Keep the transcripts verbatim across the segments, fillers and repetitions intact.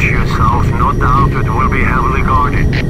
approach yourself, no doubt it will be heavily guarded.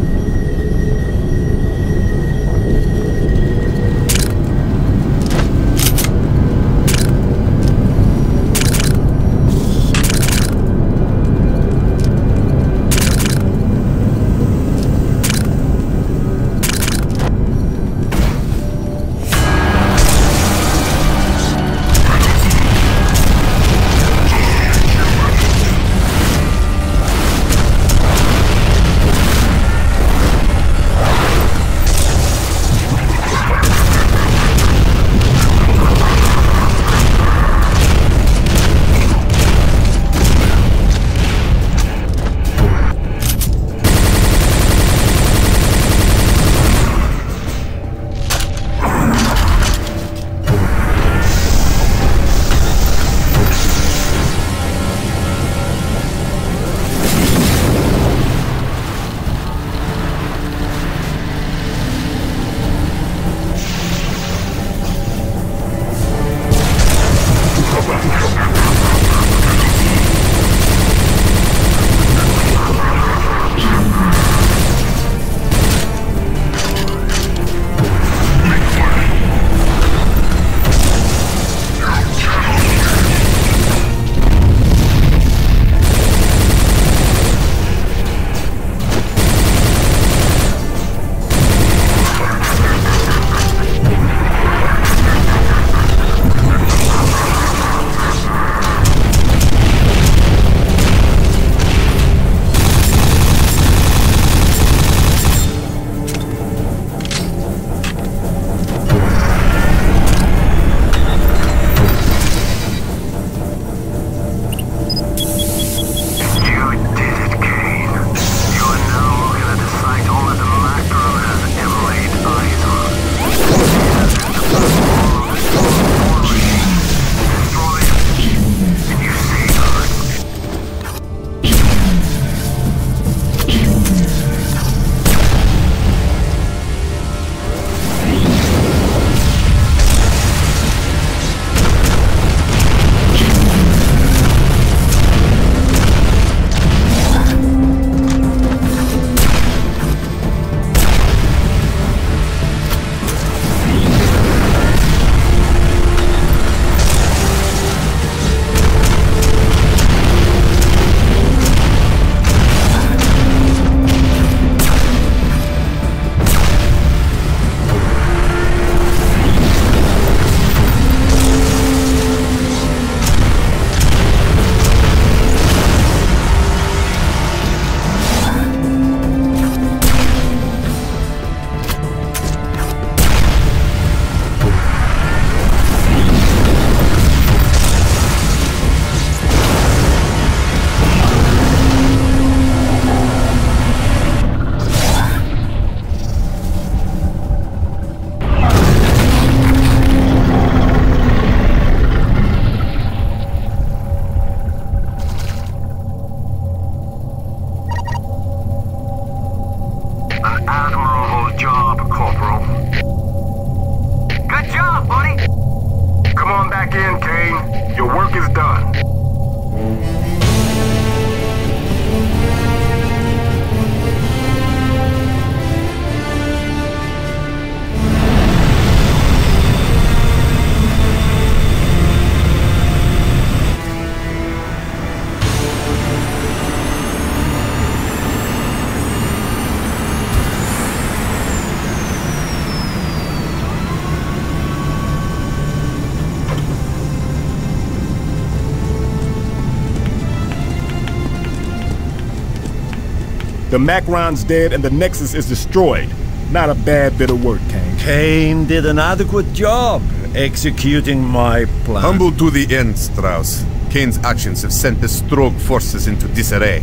The Makron's dead and the Nexus is destroyed. Not a bad bit of work, Kane. Kane did an adequate job executing my plan. Humble to the end, Strauss. Kane's actions have sent the Strobe forces into disarray.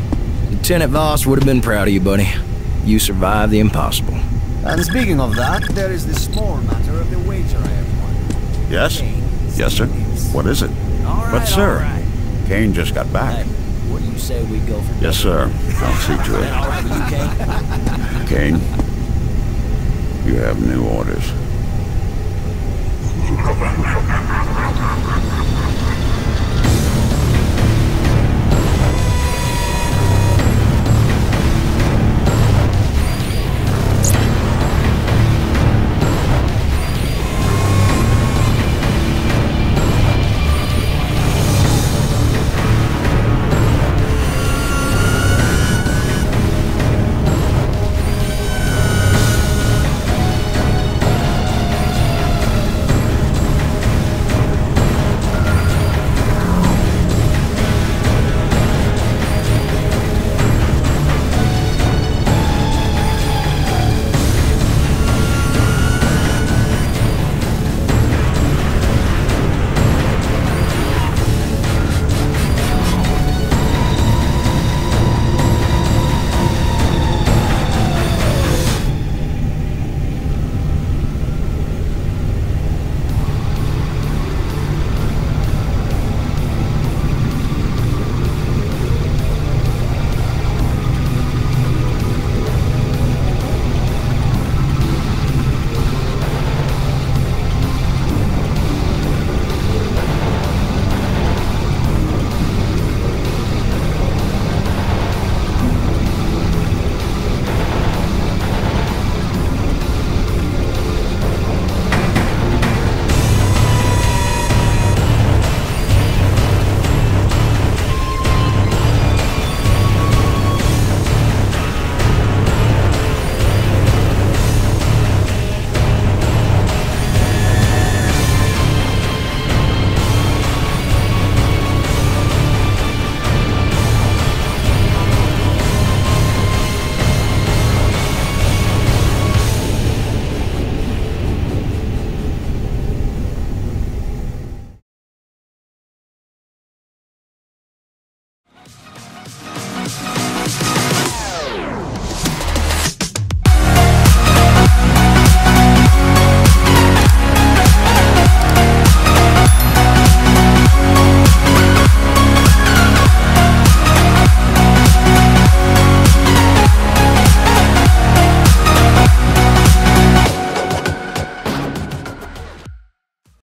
Lieutenant Voss would have been proud of you, buddy. You survived the impossible. And speaking of that, there is this small matter of the wager I have won. Yes? Yes, sir. What is it? Right, but, sir, right. Kane just got back. Hey. What do you say we go for? Yes, sir. I'll see to it. Kane, you have new orders.